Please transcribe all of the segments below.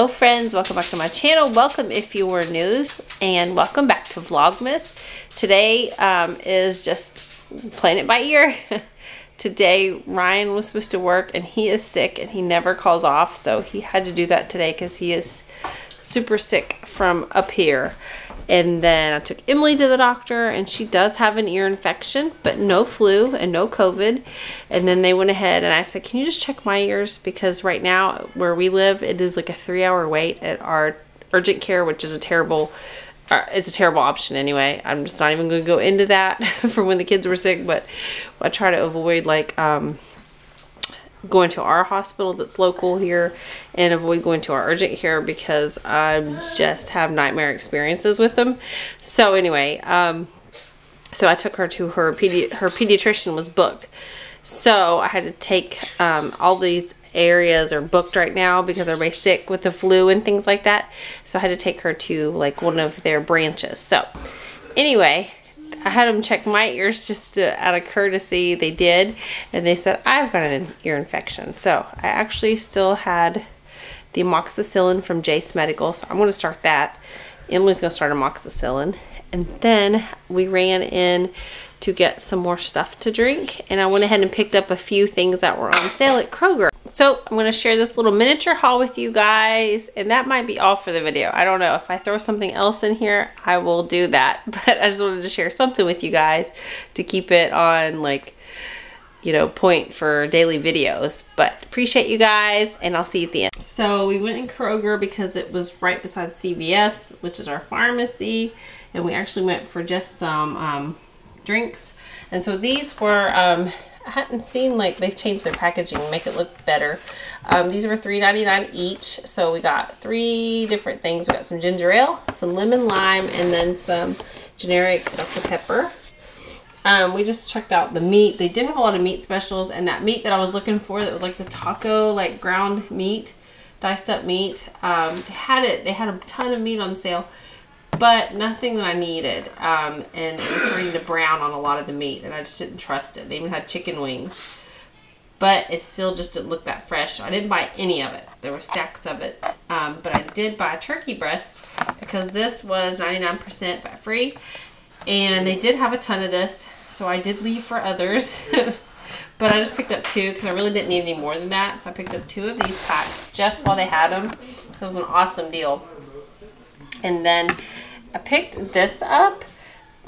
Hello friends, welcome back to my channel. Welcome if you were new, and welcome back to Vlogmas. Today is just playing it by ear. Today Ryan was supposed to work and he is sick and he never calls off, so he had to do that today because he is super sick from up here. And then I took Emily to the doctor, and she does have an ear infection, but no flu and no COVID. And then they went ahead and I said, can you just check my ears? Because right now where we live, it is like a 3-hour wait at our urgent care, which is a terrible, it's a terrible option anyway. I'm just not even going to go into that from when the kids were sick, but I try to avoid like going to our hospital that's local here, and avoid going to our urgent care because I just have nightmare experiences with them. So anyway, so I took her to her pediatrician was booked. So I had to take all these areas are booked right now because everybody's sick with the flu and things like that. So I had to take her to like one of their branches. So anyway, I had them check my ears just out of courtesy. They did, and they said I've got an ear infection. So I actually still had the amoxicillin from Jace Medical, so I'm going to start that. Emily's going to start amoxicillin, and then we ran in to get some more stuff to drink, and I went ahead and picked up a few things that were on sale at Kroger. So I'm going to share this little miniature haul with you guys, and that might be all for the video. I don't know. If I throw something else in here, I will do that, but I just wanted to share something with you guys to keep it on, like, you know, point for daily videos. But appreciate you guys, and I'll see you at the end. So we went in Kroger because it was right beside CVS, which is our pharmacy, and we actually went for just some drinks. And so these were I hadn't seen, like, they've changed their packaging to make it look better. These were $3.99 each, so we got three different things. We got some ginger ale, some lemon lime, and then some generic Dr. Pepper. We just checked out the meat. They did have a lot of meat specials, and that meat that I was looking for that was like the taco, like ground meat, diced up meat, they had a ton of meat on sale, but nothing that I needed, and it was starting to brown on a lot of the meat, and I just didn't trust it. They even had chicken wings, but it still just didn't look that fresh. I didn't buy any of it. There were stacks of it, but I did buy a turkey breast because this was 99% fat-free, and they did have a ton of this, so I did leave for others, but I just picked up two because I really didn't need any more than that, so I picked up two of these packs just while they had them. It was an awesome deal. And then I picked this up.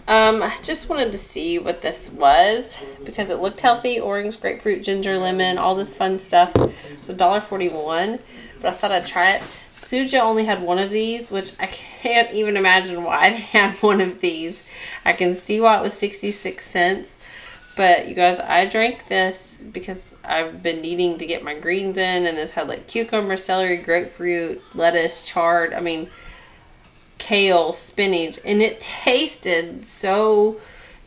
I just wanted to see what this was because it looked healthy. Orange, grapefruit, ginger, lemon, all this fun stuff. It's $1.41, but I thought I'd try it. Suja only had one of these, which I can't even imagine why they had one of these. I can see why it was 66 cents. But you guys, I drank this because I've been needing to get my greens in, and this had like cucumber, celery, grapefruit, lettuce, chard. I mean, kale, spinach, and it tasted so,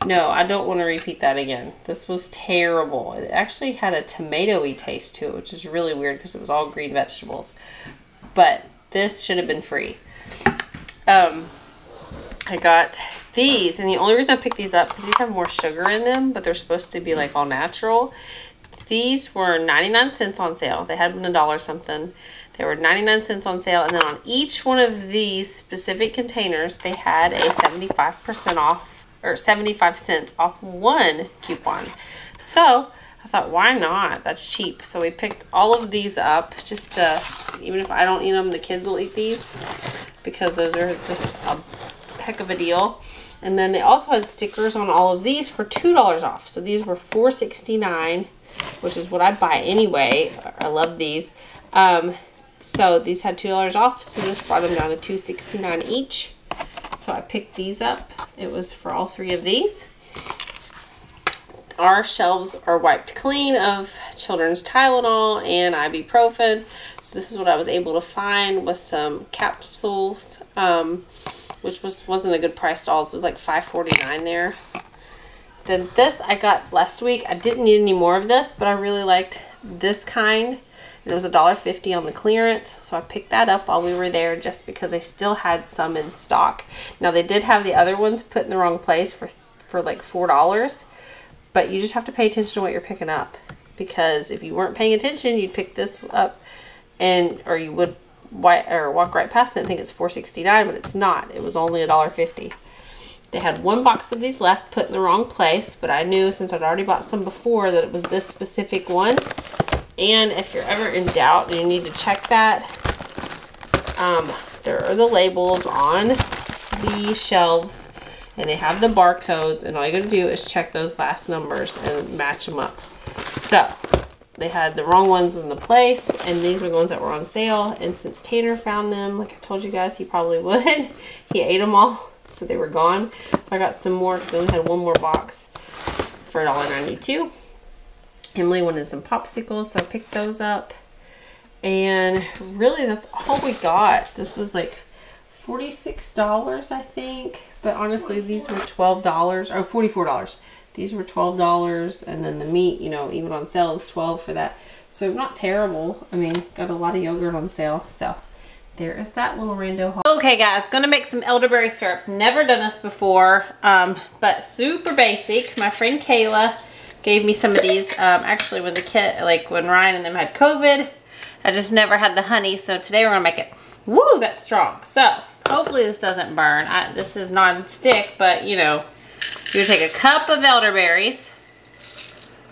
no, I don't want to repeat that again. This was terrible. It actually had a tomatoey taste to it, which is really weird because it was all green vegetables, but this should have been free. I got these, and the only reason I picked these up because these have more sugar in them, but they're supposed to be like all natural. These were 99 cents on sale. They had been $1 something. They were 99 cents on sale, and then on each one of these specific containers, they had a 75% off, or 75 cents off one coupon. So I thought, why not? That's cheap. So we picked all of these up, just to, even if I don't eat them, the kids will eat these because those are just a heck of a deal. And then they also had stickers on all of these for $2 off. So these were $4.69, which is what I buy anyway. I love these. So these had $2 off, so this brought them down to $2.69 each. So I picked these up. It was for all three of these. Our shelves are wiped clean of children's Tylenol and ibuprofen. So this is what I was able to find with some capsules, which wasn't a good price at all. So it was like $5.49 there. Then this I got last week. I didn't need any more of this, but I really liked this kind. And it was $1.50 on the clearance, so I picked that up while we were there just because they still had some in stock. Now they did have the other ones put in the wrong place for like $4, but you just have to pay attention to what you're picking up, because if you weren't paying attention, you'd pick this up, and or you would walk right past it and think it's $4.69, but it's not. It was only $1.50. They had one box of these left put in the wrong place, but I knew since I'd already bought some before that it was this specific one. And if you're ever in doubt and you need to check that, there are the labels on the shelves and they have the barcodes, and all you gotta do is check those last numbers and match them up. So they had the wrong ones in the place, and these were the ones that were on sale. And since Tanner found them, like I told you guys, he probably would, he ate them all, so they were gone. So I got some more because I only had one more box for $1.92. Emily wanted some popsicles, so I picked those up. And really, that's all we got. This was like $46, I think. But honestly, these were $12, or $44. These were $12, and then the meat, you know, even on sale is $12 for that. So not terrible. I mean, got a lot of yogurt on sale. So there is that little rando haul. Okay guys, gonna make some elderberry syrup. Never done this before, but super basic. My friend Kayla gave me some of these. Actually when the kid, like when Ryan and them had COVID, I just never had the honey. So today we're gonna make it. Woo, that's strong. So hopefully this doesn't burn. This is non-stick, but you know, you take a cup of elderberries.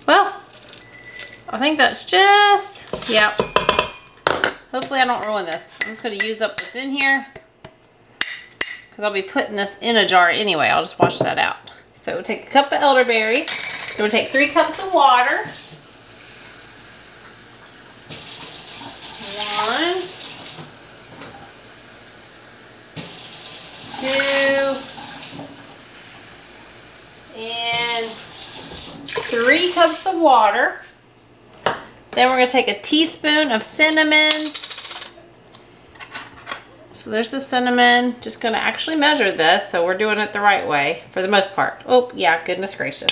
Well, I think that's just, yep. Hopefully I don't ruin this. I'm just gonna use up what's in here because I'll be putting this in a jar anyway. I'll just wash that out. So we'll take a cup of elderberries. We'll take 3 cups of water. 1, 2, and 3 cups of water. Then we're going to take a teaspoon of cinnamon. So there's the cinnamon. Just going to actually measure this, so we're doing it the right way for the most part. Oh, yeah, goodness gracious.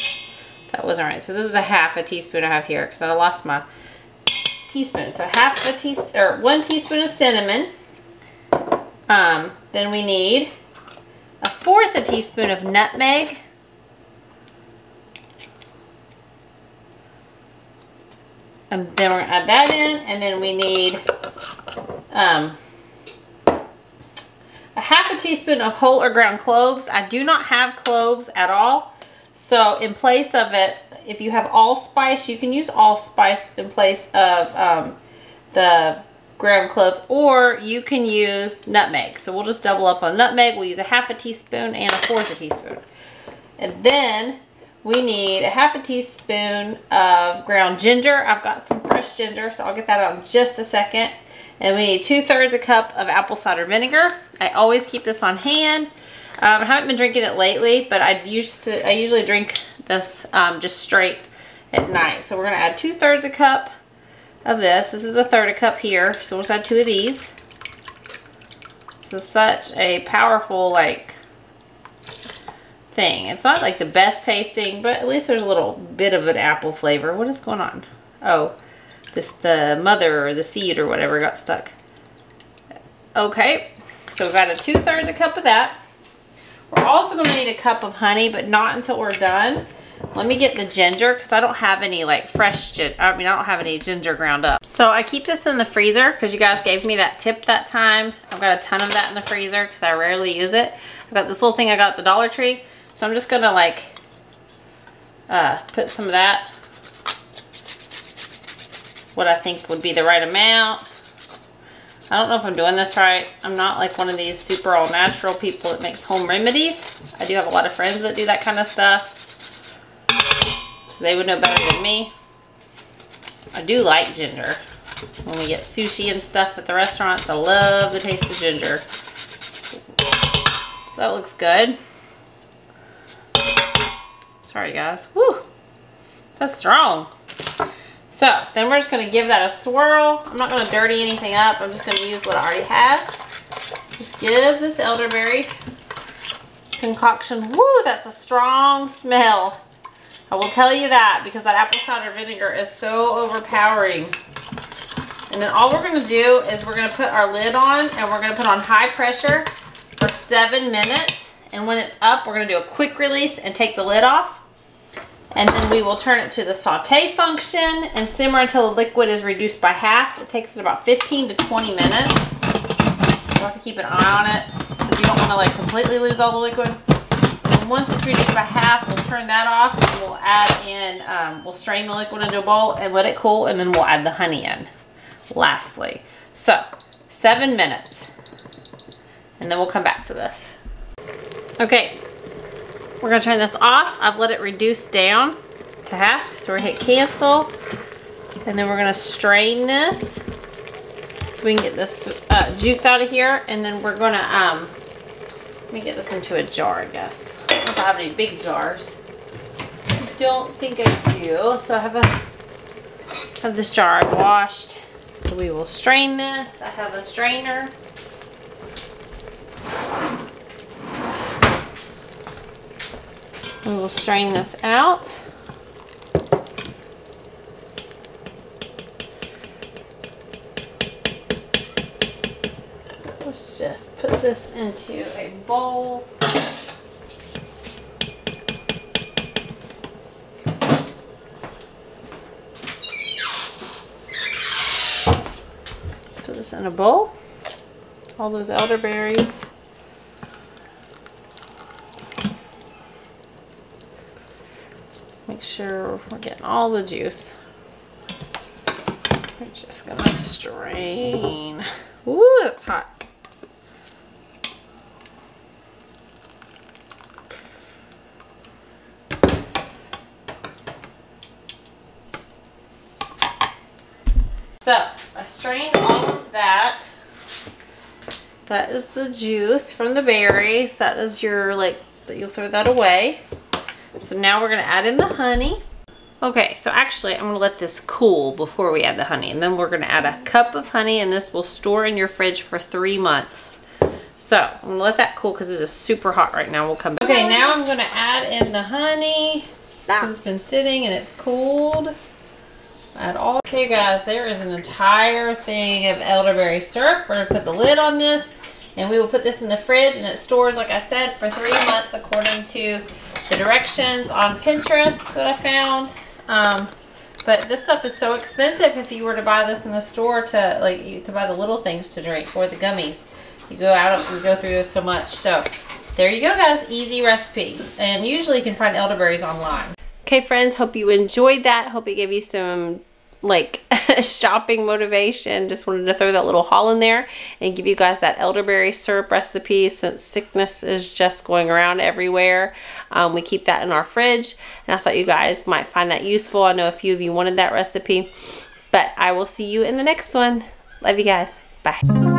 That wasn't right. So this is a half a teaspoon I have here because I lost my teaspoon. So half a teaspoon, or 1 teaspoon of cinnamon. Then we need 1/4 a teaspoon of nutmeg. And then we're going to add that in, and then we need 1/2 teaspoon of whole or ground cloves. I do not have cloves at all, so in place of it, if you have allspice, you can use allspice in place of the ground cloves, or you can use nutmeg. So we'll just double up on nutmeg. We'll use 1/2 teaspoon and 1/4 teaspoon. And then we need 1/2 teaspoon of ground ginger. I've got some fresh ginger, so I'll get that out in just a second. And we need 2/3 a cup of apple cider vinegar. I always keep this on hand. I haven't been drinking it lately, but I usually drink this just straight at night. So we're gonna add 2/3 a cup of this. This is 1/3 a cup here, so we'll just add 2 of these. This is such a powerful, like, thing. It's not like the best tasting, but at least there's a little bit of an apple flavor. What is going on? Oh, this, the mother or the seed or whatever got stuck. Okay, so we've got 2/3 a cup of that. We're also going to need 1 cup of honey, but not until we're done. Let me get the ginger because I don't have any like fresh ginger. I mean, I don't have any ginger ground up. So I keep this in the freezer because you guys gave me that tip that time. I've got a ton of that in the freezer because I rarely use it. I've got this little thing I got at the Dollar Tree. So I'm just going to like put some of that, what I think would be the right amount. I don't know if I'm doing this right. I'm not like one of these super all natural people that makes home remedies. I do have a lot of friends that do that kind of stuff, so they would know better than me. I do like ginger. When we get sushi and stuff at the restaurants, I love the taste of ginger. So that looks good. Sorry guys, woo, that's strong. So then we're just gonna give that a swirl. I'm not gonna dirty anything up. I'm just gonna use what I already have. Just give this elderberry concoction, woo, that's a strong smell. I will tell you that because that apple cider vinegar is so overpowering. And then all we're gonna do is we're gonna put our lid on and we're gonna put on high pressure for 7 minutes. And when it's up, we're gonna do a quick release and take the lid off. And then we will turn it to the saute function and simmer until the liquid is reduced by half. It takes it about 15 to 20 minutes. You'll have to keep an eye on it because you don't want to like completely lose all the liquid. And once it's reduced by half, we'll turn that off and we'll add in, we'll strain the liquid into a bowl and let it cool, and then we'll add the honey in lastly. So 7 minutes, and then we'll come back to this. Okay, we're gonna turn this off. I've let it reduce down to half, so we're gonna hit cancel, and then we're gonna strain this so we can get this juice out of here, and then we're gonna let me get this into a jar, I guess. I don't know if I have any big jars. I don't think I do, so I have this jar I washed. So we will strain this. I have a strainer. We will strain this out. Let's just put this into a bowl. In a bowl, all those elderberries. Make sure we're getting all the juice. We're just gonna strain. Ooh, that's hot. So I strained all of that. That is the juice from the berries. That is your, like, that you'll throw that away. So now we're gonna add in the honey. Okay, so actually I'm gonna let this cool before we add the honey, and then we're gonna add a cup of honey, and this will store in your fridge for 3 months. So I'm gonna let that cool because it is super hot right now. We'll come back. Okay, now I'm gonna add in the honey. It's been sitting and it's cooled. At all. Okay guys, there is an entire thing of elderberry syrup. We're going to put the lid on this, and we will put this in the fridge, and it stores, like I said, for 3 months according to the directions on Pinterest that I found. But this stuff is so expensive. If you were to buy this in the store to buy the little things to drink or the gummies, you go out and go through this so much. So there you go guys, easy recipe. And usually you can find elderberries online. Okay friends, hope you enjoyed that. Hope it gave you some like shopping motivation. Just wanted to throw that little haul in there and give you guys that elderberry syrup recipe, since sickness is just going around everywhere. We keep that in our fridge, and I thought you guys might find that useful. I know a few of you wanted that recipe, but I will see you in the next one. Love you guys. Bye.